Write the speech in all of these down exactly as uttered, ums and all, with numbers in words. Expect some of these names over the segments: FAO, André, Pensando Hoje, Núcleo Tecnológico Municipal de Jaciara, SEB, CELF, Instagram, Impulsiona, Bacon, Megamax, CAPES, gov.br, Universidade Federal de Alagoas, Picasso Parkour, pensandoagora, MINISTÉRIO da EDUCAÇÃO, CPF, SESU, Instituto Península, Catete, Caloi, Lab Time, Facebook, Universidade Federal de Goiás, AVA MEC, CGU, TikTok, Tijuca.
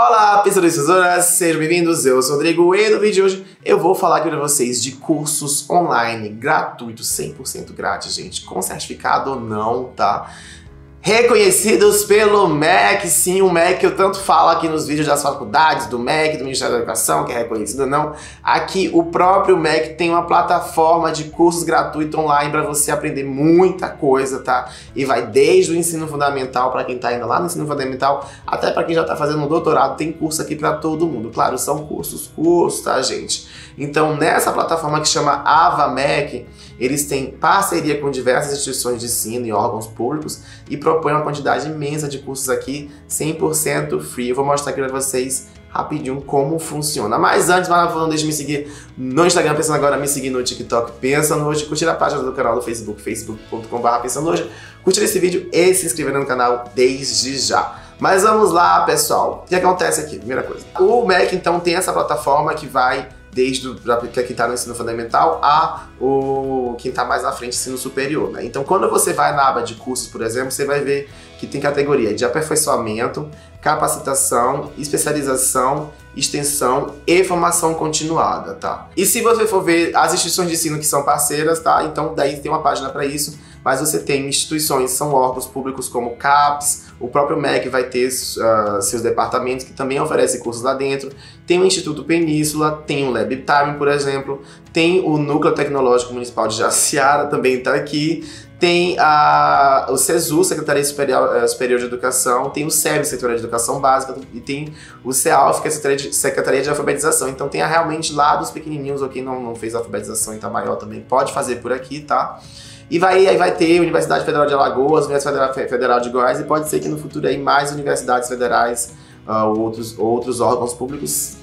Olá, professores e professoras, sejam bem-vindos, eu sou o Rodrigo e no vídeo de hoje eu vou falar aqui para vocês de cursos online gratuitos, cem por cento grátis, gente, com certificado ou não, tá? Reconhecidos pelo M E C, sim, o M E C que eu tanto falo aqui nos vídeos das faculdades, do M E C, do Ministério da Educação, que é reconhecido ou não. Aqui o próprio M E C tem uma plataforma de cursos gratuitos online para você aprender muita coisa, tá? E vai desde o ensino fundamental, para quem tá indo lá no ensino fundamental, até para quem já tá fazendo um doutorado, tem curso aqui para todo mundo. Claro, são cursos, cursos, tá, gente? Então, nessa plataforma que chama AVA M E C, eles têm parceria com diversas instituições de ensino e órgãos públicos e propõe uma quantidade imensa de cursos aqui, cem por cento free. Eu vou mostrar aqui para vocês rapidinho como funciona. Mas antes, vai lá falando, deixa me seguir no Instagram, pensando agora, me seguir no TikTok, pensando hoje, curtir a página do canal do Facebook, facebook ponto com barra pensando hoje, curtir esse vídeo e se inscrever no canal desde já. Mas vamos lá, pessoal. O que acontece aqui? Primeira coisa. O M E C, então, tem essa plataforma que vai desde quem está no ensino fundamental a o, quem está mais na frente, ensino superior, né? Então, quando você vai na aba de cursos, por exemplo, você vai ver que tem categoria de aperfeiçoamento, capacitação, especialização, extensão e formação continuada, tá? E se você for ver as instituições de ensino que são parceiras, tá? Então, daí tem uma página para isso, mas você tem instituições, são órgãos públicos como CAPES, o próprio M E C vai ter uh, seus departamentos que também oferecem cursos lá dentro, tem o Instituto Península, tem o Lab Time, por exemplo, tem o Núcleo Tecnológico Municipal de Jaciara, também está aqui, tem a, o SESU, Secretaria Superior, Superior de Educação, tem o S E B, Secretaria de Educação Básica, e tem o CELF, que é a Secretaria de, Secretaria de Alfabetização. Então tem a, realmente lá dos pequenininhos, ou quem não, não fez alfabetização em Itamaió também pode fazer por aqui, tá? E vai, aí vai ter Universidade Federal de Alagoas, Universidade Federal de Goiás, e pode ser que no futuro aí mais universidades federais ou uh, outros, outros órgãos públicos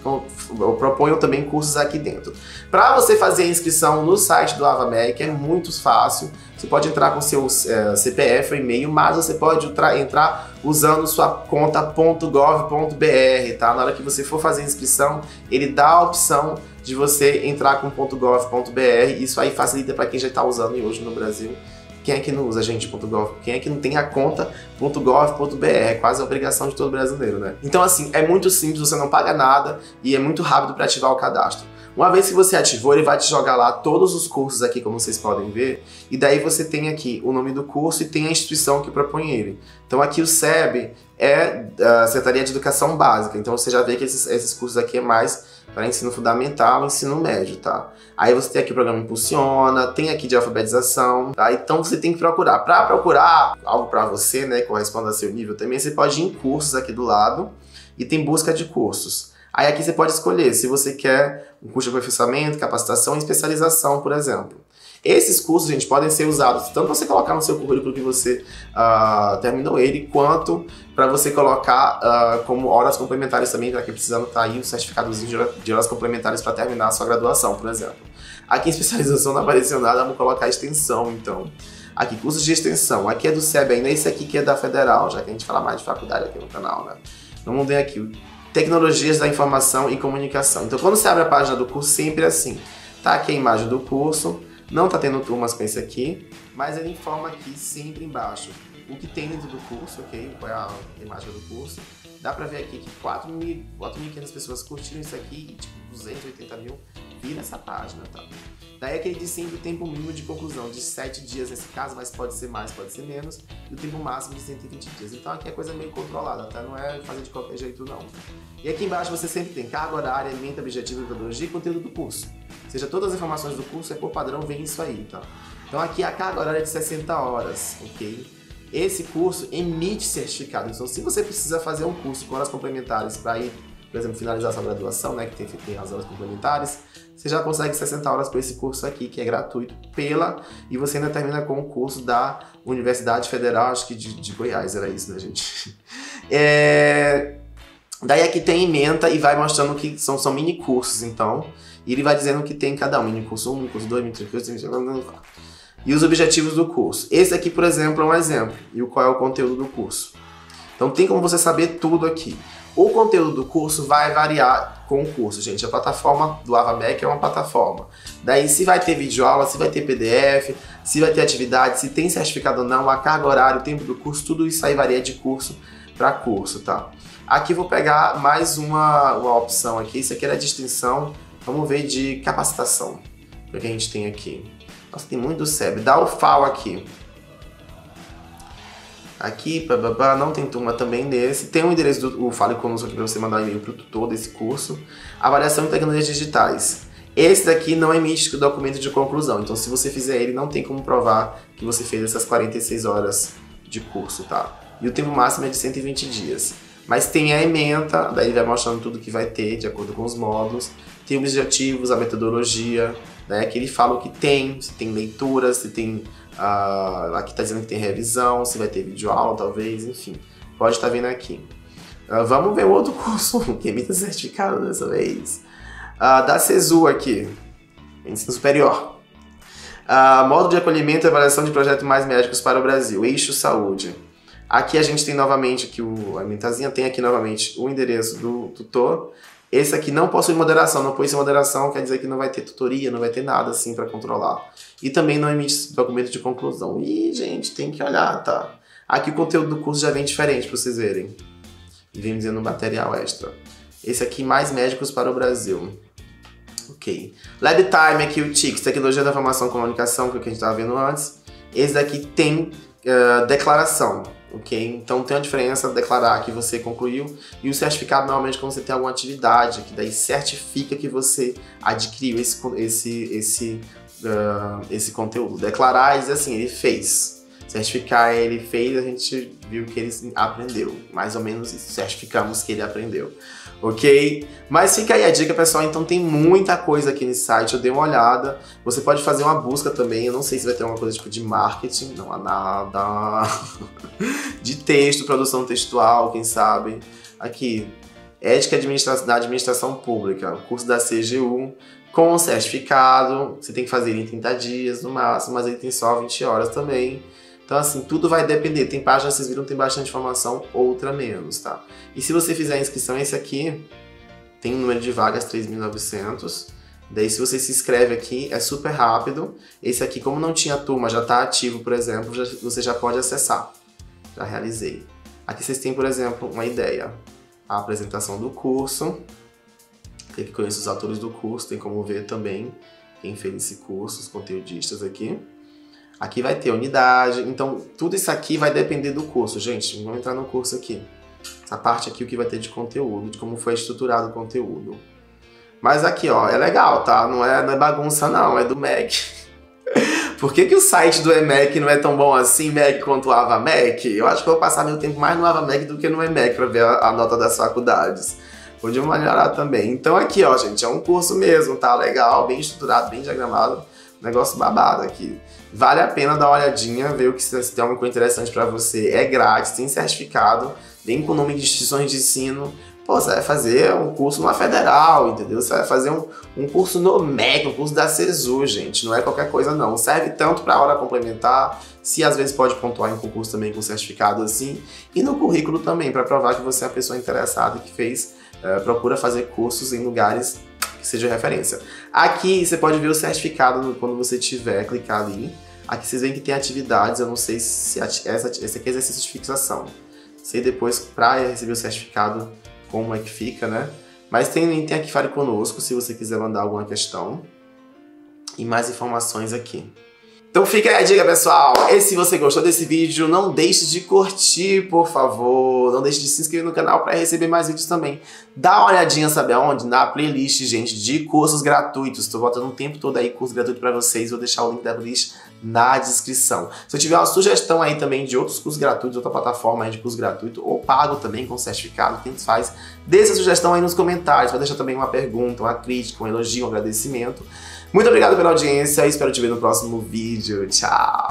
proponham também cursos aqui dentro. Para você fazer a inscrição no site do AVA M E C é muito fácil, você pode entrar com seu uh, C P F ou e-mail, mas você pode entrar usando sua conta ponto gov ponto br, tá? Na hora que você for fazer a inscrição, ele dá a opção de você entrar com ponto gov ponto br, isso aí facilita para quem já está usando hoje no Brasil. Quem é que não usa, gente, .gov? Quem é que não tem a conta .gov.br? É quase a obrigação de todo brasileiro, né? Então, assim, é muito simples, você não paga nada e é muito rápido para ativar o cadastro. Uma vez que você ativou, ele vai te jogar lá todos os cursos aqui, como vocês podem ver, e daí você tem aqui o nome do curso e tem a instituição que propõe ele. Então aqui o S E B é a Secretaria de Educação Básica, então você já vê que esses, esses cursos aqui é mais para ensino fundamental, ensino médio, tá? Aí você tem aqui o programa Impulsiona, tem aqui de alfabetização, tá? Então você tem que procurar. Para procurar algo para você, né, que corresponda ao seu nível também, você pode ir em cursos aqui do lado e tem busca de cursos. Aí aqui você pode escolher se você quer um curso de aperfeiçoamento, capacitação e especialização, por exemplo. Esses cursos, gente, podem ser usados tanto para você colocar no seu currículo que você uh, terminou ele, quanto para você colocar uh, como horas complementares também, para quem precisando tá aí um certificadozinho de horas complementares para terminar a sua graduação, por exemplo. Aqui em especialização não apareceu nada, vamos colocar extensão, então. Aqui, cursos de extensão. Aqui é do S E B ainda, esse aqui que é da Federal, já que a gente fala mais de faculdade aqui no canal, né? Vamos ver aqui. Tecnologias da Informação e Comunicação. Então, quando você abre a página do curso, sempre é assim. Tá aqui a imagem do curso, não tá tendo turmas com esse aqui, mas ele informa aqui sempre embaixo o que tem dentro do curso, ok? Qual é a imagem do curso. Dá pra ver aqui que quatro mil e quinhentas pessoas curtiram isso aqui e tipo, duzentos e oitenta mil viram essa página, tá? Daí é que ele diz sempre o tempo mínimo de conclusão, de sete dias nesse caso, mas pode ser mais, pode ser menos, e o tempo máximo de cento e vinte dias. Então aqui é coisa meio controlada, tá? Não é fazer de qualquer jeito, não. E aqui embaixo você sempre tem carga horária, meta, objetivo, metodologia e conteúdo do curso. Ou seja, todas as informações do curso, é por padrão, vem isso aí, tá? Então aqui a carga horária é de sessenta horas, ok? Esse curso emite certificado, então se você precisa fazer um curso com horas complementares para ir, por exemplo, finalizar sua graduação, né, que tem, tem as horas complementares, você já consegue sessenta horas para esse curso aqui, que é gratuito pela, e você ainda termina com o curso da Universidade Federal, acho que de, de Goiás, era isso, né, gente? É... Daí aqui tem ementa e vai mostrando que são, são mini cursos, então, e ele vai dizendo que tem cada um, mini curso um, mini curso dois, mini curso três, mini curso quatro. E os objetivos do curso. Esse aqui, por exemplo, é um exemplo. E qual é o conteúdo do curso. Então tem como você saber tudo aqui. O conteúdo do curso vai variar com o curso, gente. A plataforma do AVA M E C é uma plataforma. Daí se vai ter videoaula, se vai ter P D F, se vai ter atividade, se tem certificado ou não, a carga horária, o tempo do curso, tudo isso aí varia de curso para curso, tá? Aqui vou pegar mais uma, uma opção aqui, isso aqui é a distinção, vamos ver de capacitação, o que a gente tem aqui. Nossa, tem muito do S E B, dá o F A O aqui. Aqui, bababá, não tem turma também desse. Tem o um endereço do Fale Conosco aqui para você mandar um e-mail para o tutor desse curso. Avaliação de tecnologias digitais. Esse daqui não emite o documento de conclusão. Então, se você fizer ele, não tem como provar que você fez essas quarenta e seis horas de curso, tá? E o tempo máximo é de cento e vinte dias. Mas tem a ementa, daí ele vai mostrando tudo que vai ter, de acordo com os módulos. Tem objetivos, a metodologia, né? Que ele fala o que tem, se tem leitura, se tem... Uh, aqui está dizendo que tem revisão, se vai ter videoaula, talvez, enfim. Pode estar vendo aqui. Uh, vamos ver o outro curso que emita certificado dessa vez. Uh, da SESU aqui, ensino superior. Uh, modo de acolhimento e avaliação de projetos mais médicos para o Brasil, eixo saúde. Aqui a gente tem novamente aqui o, a mentazinha, tem aqui novamente o endereço do tutor. Esse aqui não possui moderação, não possui moderação, quer dizer que não vai ter tutoria, não vai ter nada assim para controlar. E também não emite documento de conclusão. Ih, gente, tem que olhar, tá? Aqui o conteúdo do curso já vem diferente para vocês verem. E vem dizendo material extra. Esse aqui, mais médicos para o Brasil. Ok. Lab Time aqui, o T I C S, Tecnologia da Informação e Comunicação, que é o que a gente estava vendo antes. Esse daqui tem uh, declaração. Okay? Então tem uma diferença declarar que você concluiu e o certificado normalmente quando você tem alguma atividade, que daí certifica que você adquiriu esse, esse, esse, uh, esse conteúdo. Declarar e dizer assim, ele fez. Certificar, ele fez, a gente viu que ele aprendeu. Mais ou menos isso, certificamos que ele aprendeu. Ok? Mas fica aí a dica, pessoal. Então tem muita coisa aqui nesse site, eu dei uma olhada. Você pode fazer uma busca também, eu não sei se vai ter alguma coisa tipo de marketing, não há nada. De texto, produção textual, quem sabe. Aqui, Ética da Administração Pública, curso da C G U, com certificado. Você tem que fazer ele em trinta dias no máximo, mas ele tem só vinte horas também. Então, assim, tudo vai depender. Tem página, vocês viram, tem bastante informação, outra menos, tá? E se você fizer a inscrição, esse aqui tem um número de vagas, três mil e novecentos. Daí, se você se inscreve aqui, é super rápido. Esse aqui, como não tinha turma, já tá ativo, por exemplo, já, você já pode acessar. Já realizei. Aqui vocês têm, por exemplo, uma ideia. A apresentação do curso. Tem que conhecer os autores do curso, tem como ver também quem fez esse curso, os conteudistas aqui. Aqui vai ter unidade, então tudo isso aqui vai depender do curso, gente. Vamos entrar no curso aqui. Essa parte aqui, o que vai ter de conteúdo, de como foi estruturado o conteúdo. Mas aqui, ó, é legal, tá? Não é, não é bagunça, não, é do M E C. Por que que o site do E M E C não é tão bom assim, M E C, quanto o A V A M E C? Eu acho que eu vou passar meu tempo mais no A V A M E C do que no E M E C para ver a, a nota das faculdades. Podia melhorar também. Então aqui, ó, gente, é um curso mesmo, tá? Legal, bem estruturado, bem diagramado. Negócio babado aqui. Vale a pena dar uma olhadinha, ver o que se tem alguma coisa interessante pra você. É grátis, tem certificado, vem com o nome de instituições de ensino. Pô, você vai fazer um curso numa federal, entendeu? Você vai fazer um, um curso no M E C, um curso da SESU, gente. Não é qualquer coisa, não. Serve tanto pra hora complementar, se às vezes pode pontuar em concurso também com certificado assim. E no currículo também, pra provar que você é a pessoa interessada que fez, uh, procura fazer cursos em lugares que seja referência. Aqui você pode ver o certificado quando você tiver, clicar ali. Aqui vocês veem que tem atividades, eu não sei se essa, esse aqui é exercício de fixação. Sei depois para receber o certificado como é que fica, né? Mas tem, tem aqui Fale Conosco, se você quiser mandar alguma questão. E mais informações aqui. Então fica aí a dica, pessoal. E se você gostou desse vídeo, não deixe de curtir, por favor. Não deixe de se inscrever no canal para receber mais vídeos também. Dá uma olhadinha, sabe aonde? Na playlist, gente, de cursos gratuitos. Estou botando o tempo todo aí curso gratuito para vocês. Vou deixar o link da playlist na descrição. Se eu tiver uma sugestão aí também de outros cursos gratuitos, outra plataforma aí de curso gratuito, ou pago também com certificado, quem faz, dê essa sugestão aí nos comentários. Vai deixar também uma pergunta, uma crítica, um elogio, um agradecimento. Muito obrigado pela audiência, espero te ver no próximo vídeo. Tchau!